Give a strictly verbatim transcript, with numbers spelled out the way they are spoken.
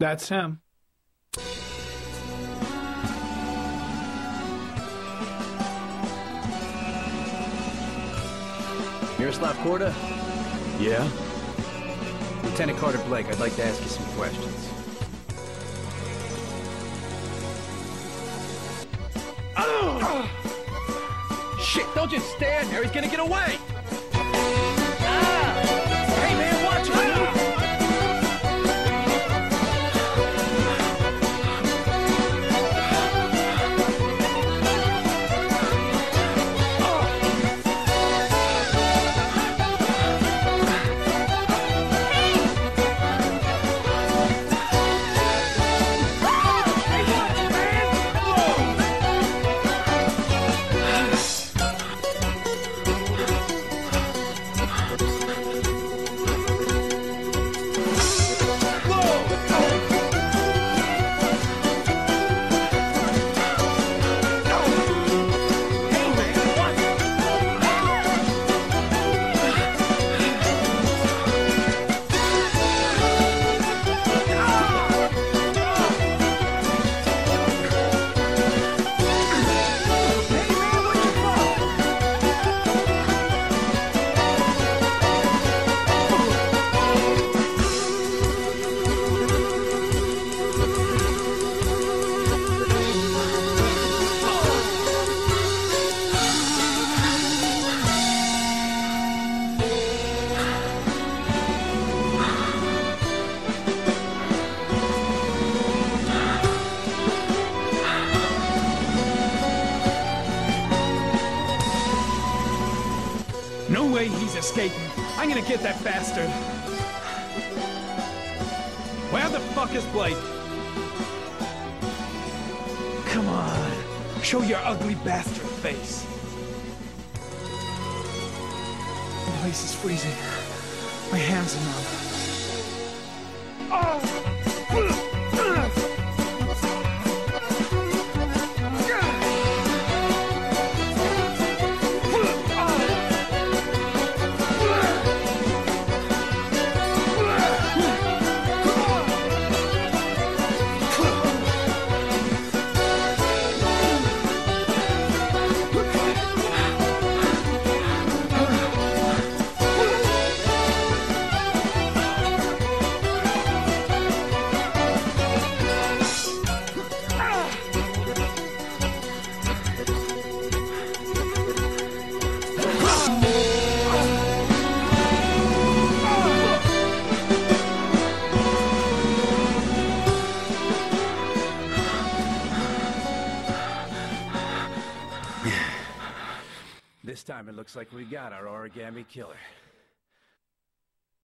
That's him. Miroslav Korda? Yeah? Lieutenant Carter Blake, I'd like to ask you some questions. Oh! Oh! Shit, don't just stand there, he's gonna get away! No way he's escaping. I'm gonna get that bastard. Where the fuck is Blake? Come on. Show your ugly bastard face. The place is freezing. My hands are numb. Oh! This time it looks like we got our origami killer.